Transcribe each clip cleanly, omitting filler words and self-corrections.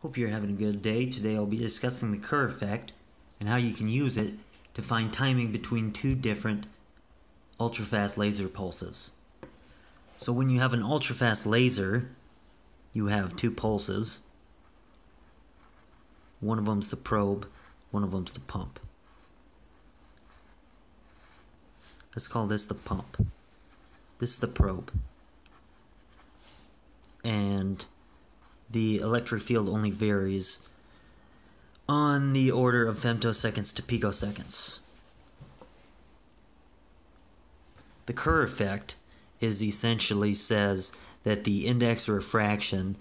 Hope you're having a good day. Today I'll be discussing the Kerr effect and how you can use it to find timing between two different ultrafast laser pulses. So when you have an ultrafast laser, you have two pulses. One of them's the probe, one of them's the pump. Let's call this the pump. This is the probe. And the electric field only varies on the order of femtoseconds to picoseconds. The Kerr effect is essentially says that the index refraction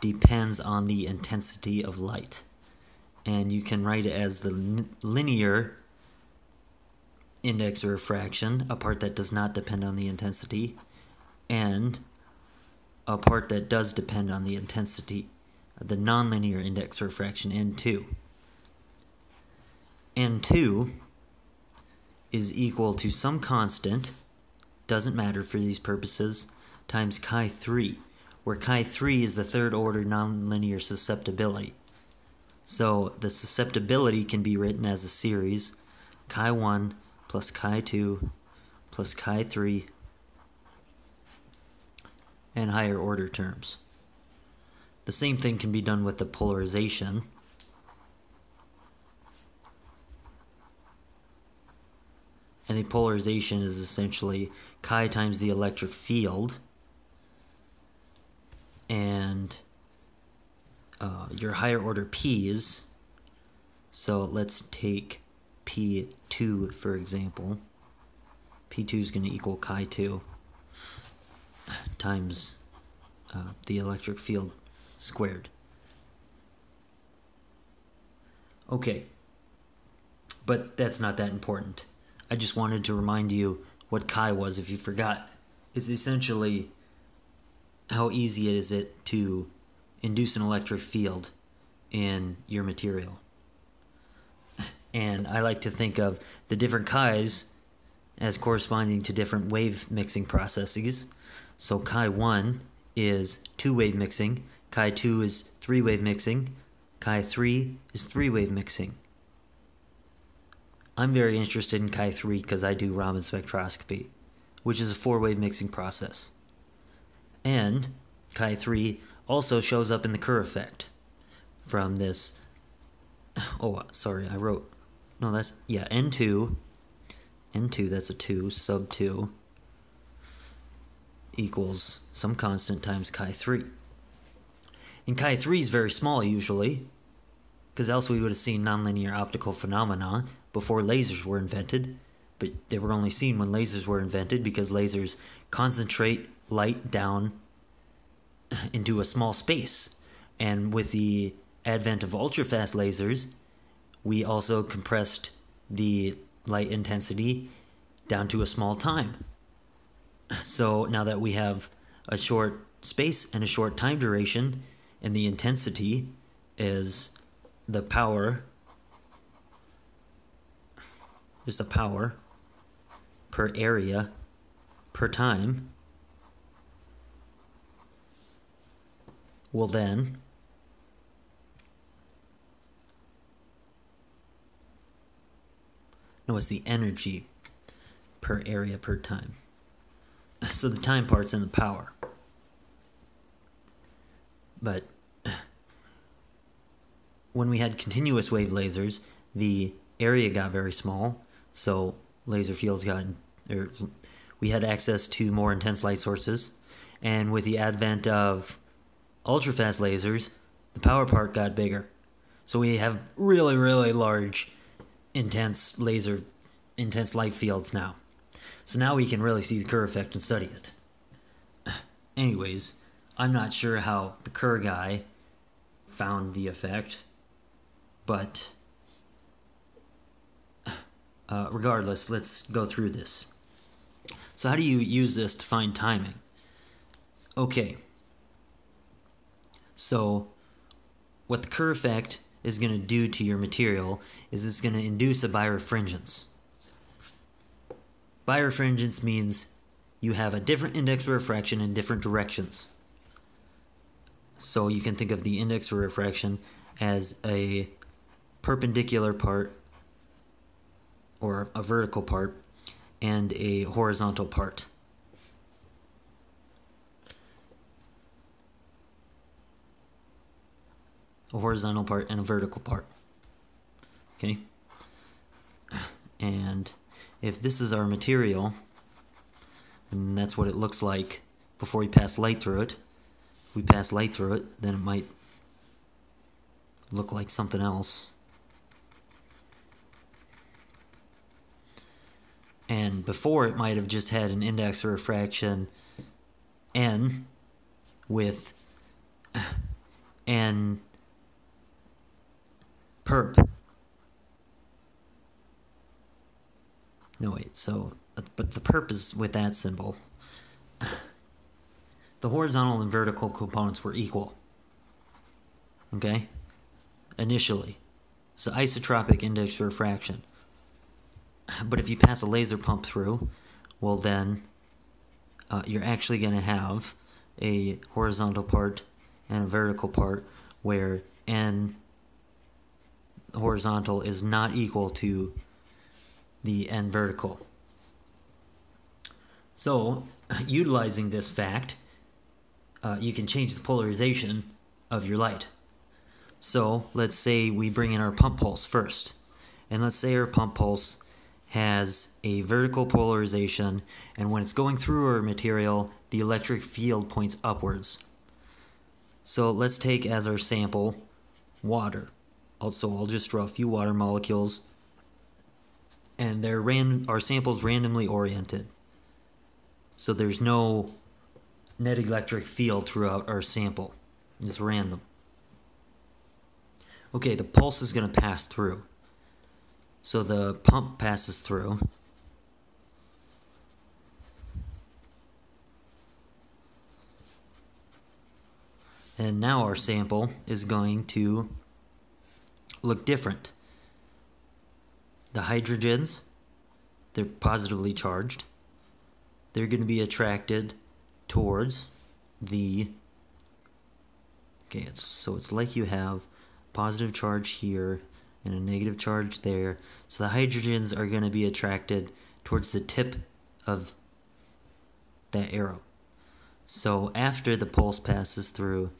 depends on the intensity of light. And you can write it as the linear index refraction, a part that does not depend on the intensity, and a part that does depend on the intensity, the nonlinear index refraction, N2. N2 is equal to some constant, doesn't matter for these purposes, times chi3, where chi3 is the third order nonlinear susceptibility. So the susceptibility can be written as a series, chi1 plus chi2 plus chi3, and higher order terms. The same thing can be done with the polarization. And the polarization is essentially chi times the electric field and your higher order p's. So let's take p2 for example. p2 is going to equal chi2 times the electric field squared. Okay, but that's not that important. I just wanted to remind you what chi was if you forgot. It's essentially how easy it is to induce an electric field in your material. And I like to think of the different chi's as corresponding to different wave mixing processes. So chi1 is two-wave mixing, chi2 is three-wave mixing, chi3 is three-wave mixing. I'm very interested in chi3 because I do Raman spectroscopy, which is a four-wave mixing process. And chi3 also shows up in the Kerr effect from this, N2, that's a 2, sub 2, equals some constant times chi3. And chi3 is very small usually, because else we would have seen nonlinear optical phenomena before lasers were invented, but they were only seen when lasers were invented because lasers concentrate light down into a small space. And with the advent of ultrafast lasers, we also compressed the light intensity down to a small time. So now that we have a short space and a short time duration, and the intensity is the power per area per time, well then no, it's the energy per area per time. So the time part's in the power. But when we had continuous wave lasers, the area got very small, so laser fields we had access to more intense light sources. And with the advent of ultrafast lasers, the power part got bigger. So we have really, really large, intense light fields now. So now we can really see the Kerr effect and study it. Anyways, I'm not sure how the Kerr guy found the effect, but regardless, let's go through this. So how do you use this to find timing? Okay, so what the Kerr effect is going to do to your material is it's going to induce a birefringence. Birefringence means you have a different index refraction in different directions. So you can think of the index or refraction as a perpendicular part or a vertical part and a horizontal part. A horizontal part and a vertical part. Okay? And if this is our material, and that's what it looks like before we pass light through it, if we pass light through it, then it might look like something else. And before, it might have just had an index or refraction n with n perp. No, wait, so, but the perp is with that symbol. The horizontal and vertical components were equal, okay, initially. So isotropic index refraction. But if you pass a laser pump through, well then, you're actually going to have a horizontal part and a vertical part where n horizontal is not equal to the n vertical. So, utilizing this fact, you can change the polarization of your light. So, let's say we bring in our pump pulse first. And let's say our pump pulse has a vertical polarization, and when it's going through our material, the electric field points upwards. So let's take as our sample water. Also, I'll just draw a few water molecules, and they're our sample's randomly oriented. So there's no net electric field throughout our sample. It's random. Okay, the pulse is going to pass through. So the pump passes through, and now our sample is going to look different. The hydrogens, they're positively charged, they're going to be attracted towards the, okay, so it's like you have positive charge here and a negative charge there. So the hydrogens are going to be attracted towards the tip of that arrow. So after the pulse passes through,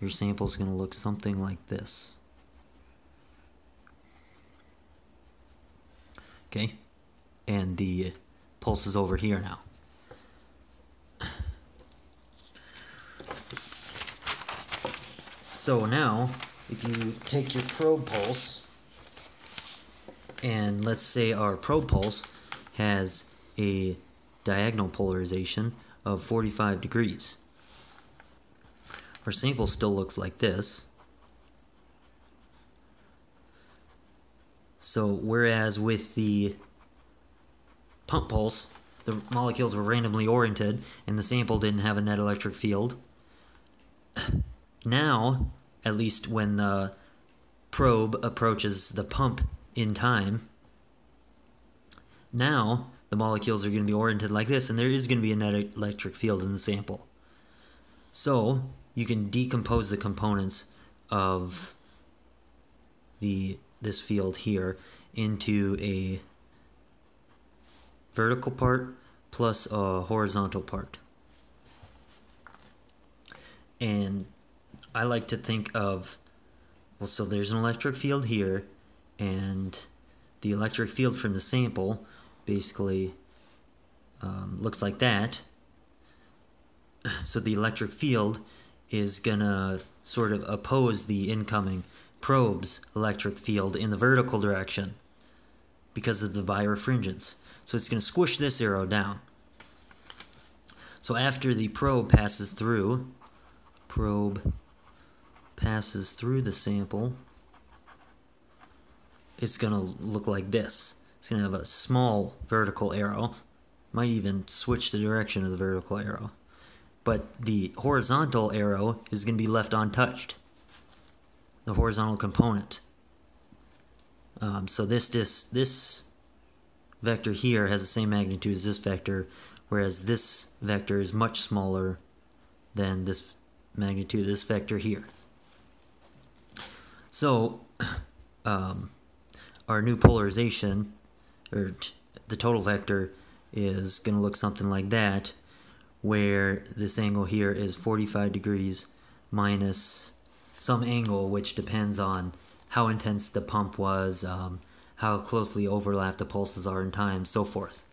your sample is going to look something like this. Okay? And the pulse is over here now. So now, if you take your probe pulse, and let's say our probe pulse has a diagonal polarization of 45 degrees. Our sample still looks like this. So whereas with the pump pulse, the molecules were randomly oriented and the sample didn't have a net electric field, now, at least when the probe approaches the pump in time, now the molecules are going to be oriented like this, and there is going to be a net electric field in the sample. So you can decompose the components of this field here into a vertical part plus a horizontal part. And I like to think of, well, so there's an electric field here, and the electric field from the sample basically looks like that. So the electric field is gonna sort of oppose the incoming probe's electric field in the vertical direction because of the birefringence. So it's gonna squish this arrow down. So after the probe passes through, the sample, it's going to look like this. It's going to have a small vertical arrow. Might even switch the direction of the vertical arrow. But the horizontal arrow is going to be left untouched. The horizontal component. So this vector here has the same magnitude as this vector, whereas this vector is much smaller than this magnitude of this vector here. So our new polarization, or the total vector, is going to look something like that, where this angle here is 45 degrees minus some angle, which depends on how intense the pump was, how closely overlapped the pulses are in time, so forth.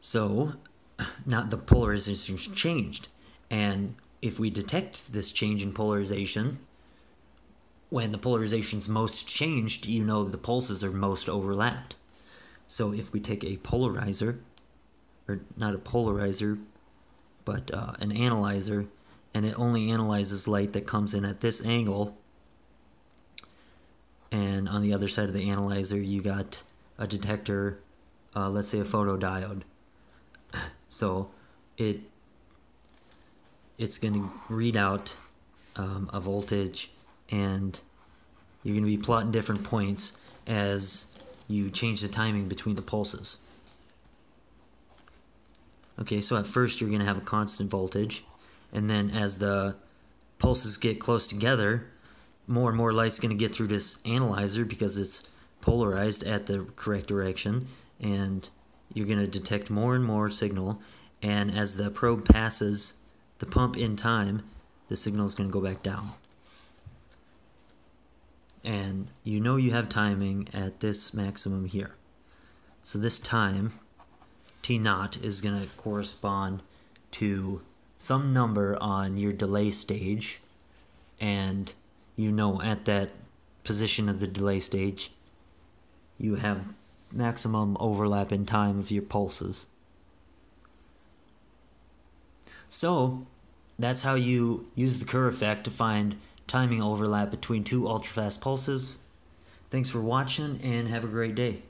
So now the polarization changed, and if we detect this change in polarization, when the polarization's most changed, you know the pulses are most overlapped. So if we take a polarizer, or not a polarizer, but an analyzer, and it only analyzes light that comes in at this angle, and on the other side of the analyzer you got a detector, let's say a photodiode. So it's going to read out a voltage, and you're going to be plotting different points as you change the timing between the pulses. Okay, so at first you're going to have a constant voltage, and then as the pulses get close together, more and more light's going to get through this analyzer because it's polarized at the correct direction, and you're going to detect more and more signal, and as the probe passes the pump in time, the signal is going to go back down. And you know you have timing at this maximum here. So this time, T0 is going to correspond to some number on your delay stage, and you know at that position of the delay stage, you have maximum overlap in time of your pulses. So that's how you use the Kerr effect to find timing overlap between two ultrafast pulses. Thanks for watching, and have a great day.